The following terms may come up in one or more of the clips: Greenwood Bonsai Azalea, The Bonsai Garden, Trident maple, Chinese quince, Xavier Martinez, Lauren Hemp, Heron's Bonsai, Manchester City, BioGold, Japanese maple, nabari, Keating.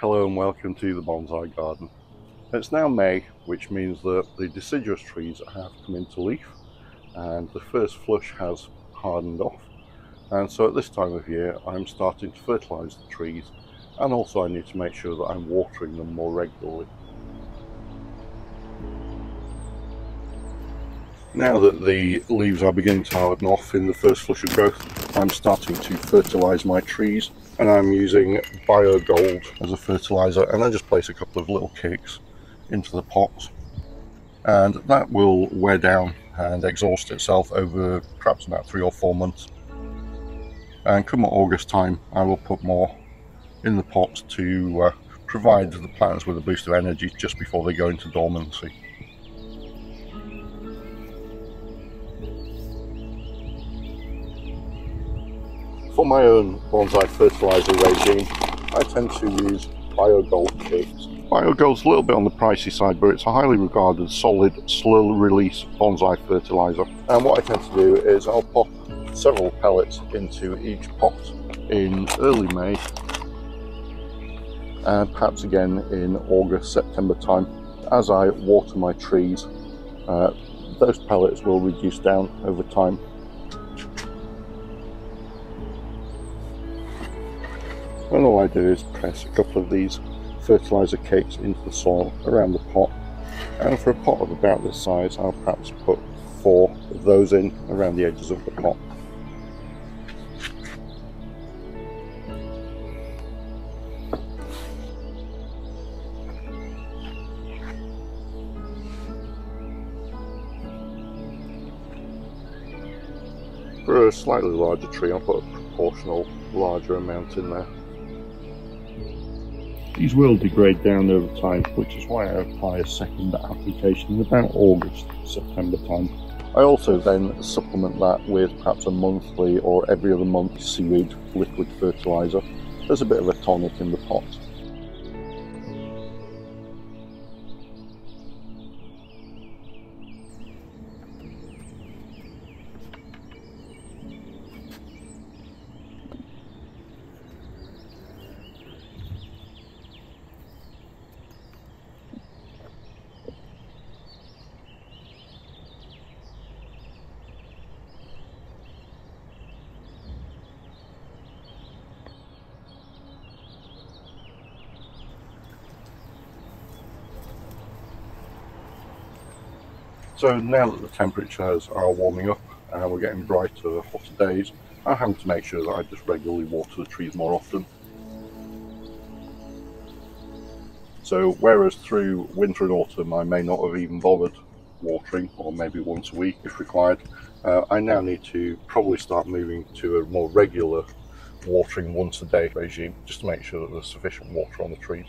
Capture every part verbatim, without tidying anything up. Hello and welcome to the bonsai garden. It's now May, which means that the deciduous trees have come into leaf and the first flush has hardened off, and so at this time of year I'm starting to fertilise the trees, and also I need to make sure that I'm watering them more regularly. Now that the leaves are beginning to harden off in the first flush of growth, I'm starting to fertilise my trees, and I'm using BioGold as a fertiliser, and I just place a couple of little cakes into the pots, and that will wear down and exhaust itself over perhaps about three or four months. And come August time, I will put more in the pots to uh, provide the plants with a boost of energy just before they go into dormancy. For my own bonsai fertiliser regime, I tend to use BioGold cakes. BioGold's a little bit on the pricey side, but it's a highly regarded solid slow release bonsai fertiliser. And what I tend to do is I'll pop several pellets into each pot in early May, and perhaps again in August, September time. As I water my trees, uh, those pellets will reduce down over time. And all I do is press a couple of these fertiliser cakes into the soil around the pot, and for a pot of about this size I'll perhaps put four of those in around the edges of the pot. For a slightly larger tree I'll put a proportional larger amount in there. These will degrade down over time, which is why I apply a second application in about August, September time. I also then supplement that with perhaps a monthly or every other month seaweed liquid fertiliser as a bit of a tonic in the pot. So now that the temperatures are warming up and we're getting brighter, hotter days, I'm having to make sure that I just regularly water the trees more often. So whereas through winter and autumn I may not have even bothered watering, or maybe once a week if required, uh, I now need to probably start moving to a more regular watering once a day regime, just to make sure that there's sufficient water on the trees.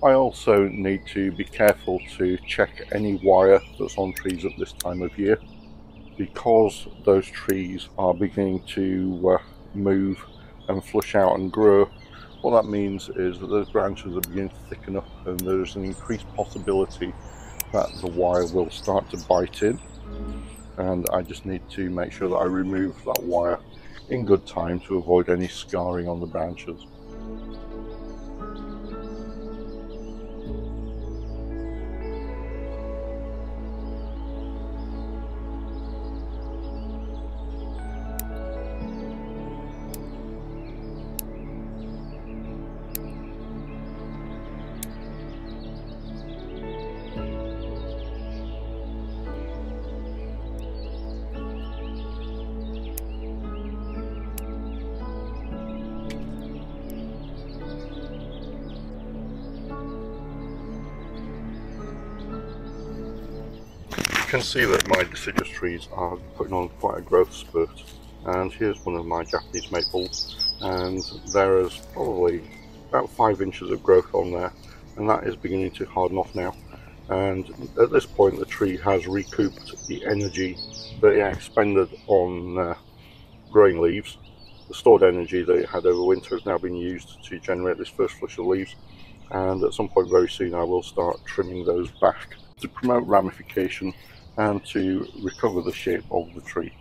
I also need to be careful to check any wire that's on trees at this time of year, because those trees are beginning to uh, move and flush out and grow. What that means is that those branches are beginning to thicken up, and there's an increased possibility that the wire will start to bite in, and I just need to make sure that I remove that wire in good time to avoid any scarring on the branches. You can see that my deciduous trees are putting on quite a growth spurt, and here's one of my Japanese maples, and there is probably about five inches of growth on there, and that is beginning to harden off now. And at this point the tree has recouped the energy that it expended on uh, growing leaves. The stored energy that it had over winter has now been used to generate this first flush of leaves, and at some point very soon I will start trimming those back to promote ramification and to recover the shape of the tree.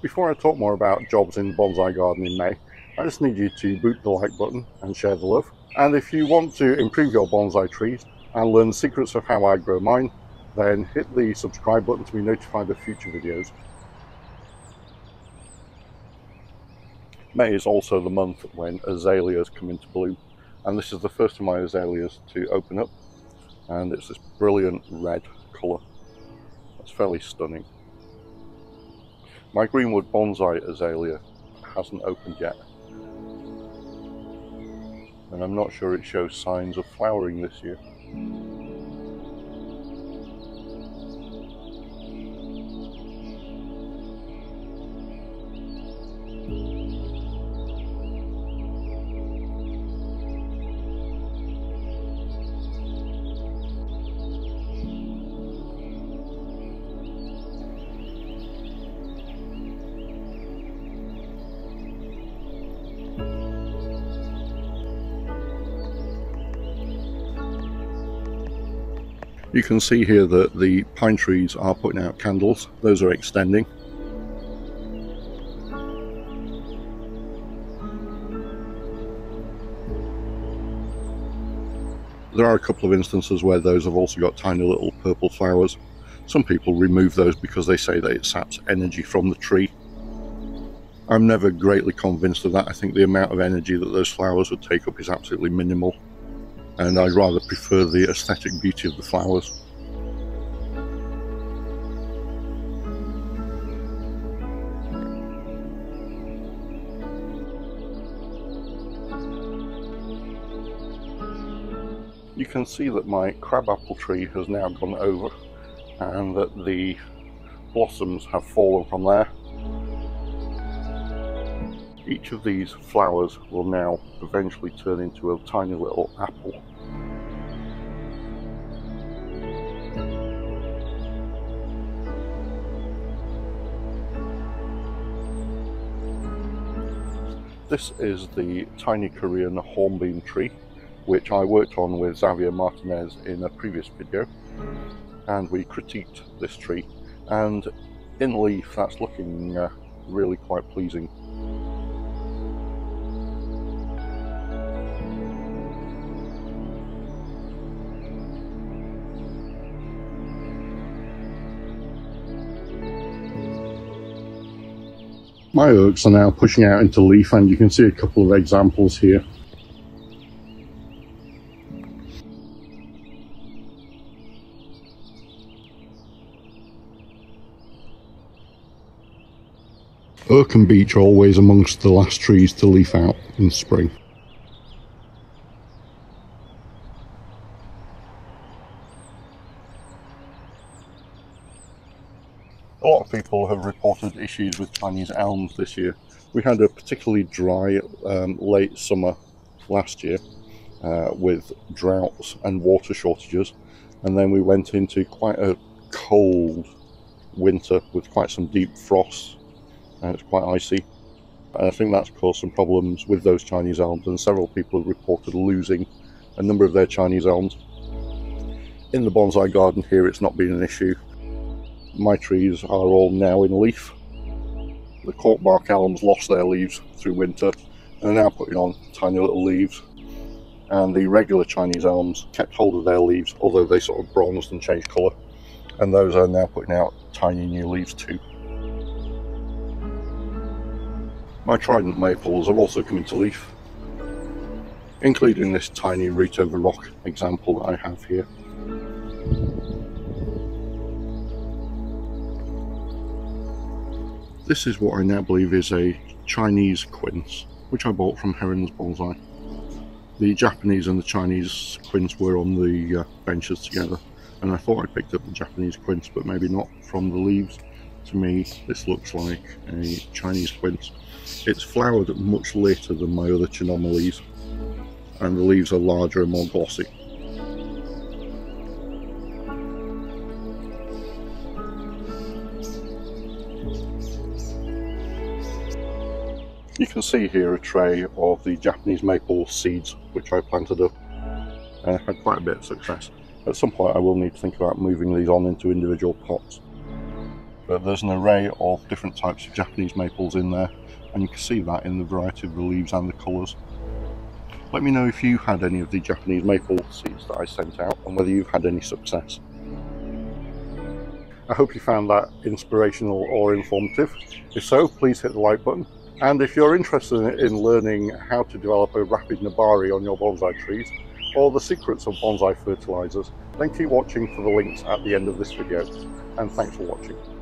Before I talk more about jobs in bonsai garden in May, I just need you to boot the like button and share the love. And if you want to improve your bonsai trees and learn the secrets of how I grow mine, then hit the subscribe button to be notified of future videos. May is also the month when azaleas come into bloom, and this is the first of my azaleas to open up, and it's this brilliant red colour. That's fairly stunning. My Greenwood Bonsai Azalea hasn't opened yet, and I'm not sure it shows signs of flowering this year. You can see here that the pine trees are putting out candles. Those are extending. There are a couple of instances where those have also got tiny little purple flowers. Some people remove those because they say that it saps energy from the tree. I'm never greatly convinced of that. I think the amount of energy that those flowers would take up is absolutely minimal, and I'd rather prefer the aesthetic beauty of the flowers. You can see that my crabapple tree has now gone over, and that the blossoms have fallen from there. Each of these flowers will now eventually turn into a tiny little apple. This is the tiny Korean hornbeam tree, which I worked on with Xavier Martinez in a previous video, and we critiqued this tree, and in leaf that's looking uh, really quite pleasing. My oaks are now pushing out into leaf, and you can see a couple of examples here. Oak and beech are always amongst the last trees to leaf out in spring. A lot of people have reported issues with Chinese elms this year. We had a particularly dry um, late summer last year uh, with droughts and water shortages, and then we went into quite a cold winter with quite some deep frosts, and it's quite icy. And I think that's caused some problems with those Chinese elms, and several people have reported losing a number of their Chinese elms. In the bonsai garden here it's not been an issue. My trees are all now in leaf. The corkbark elms lost their leaves through winter and are now putting on tiny little leaves, and the regular Chinese elms kept hold of their leaves, although they sort of bronzed and changed colour, and those are now putting out tiny new leaves too. My Trident maples have also come into leaf, including this tiny root over rock example that I have here. This is what I now believe is a Chinese quince, which I bought from Heron's Bonsai. The Japanese and the Chinese quince were on the uh, benches together, and I thought I picked up the Japanese quince, but maybe not from the leaves. to me this looks like a Chinese quince. It's flowered much later than my other Chinoma leaves, and the leaves are larger and more glossy. You can see here a tray of the Japanese maple seeds which I planted up. I uh, had quite a bit of success. At some point I will need to think about moving these on into individual pots. But there's an array of different types of Japanese maples in there, and you can see that in the variety of the leaves and the colours. Let me know if you had any of the Japanese maple seeds that I sent out and whether you've had any success. I hope you found that inspirational or informative. If so, please hit the like button. And if you're interested in learning how to develop a rapid nabari on your bonsai trees, or the secrets of bonsai fertilisers, then keep watching for the links at the end of this video. And thanks for watching.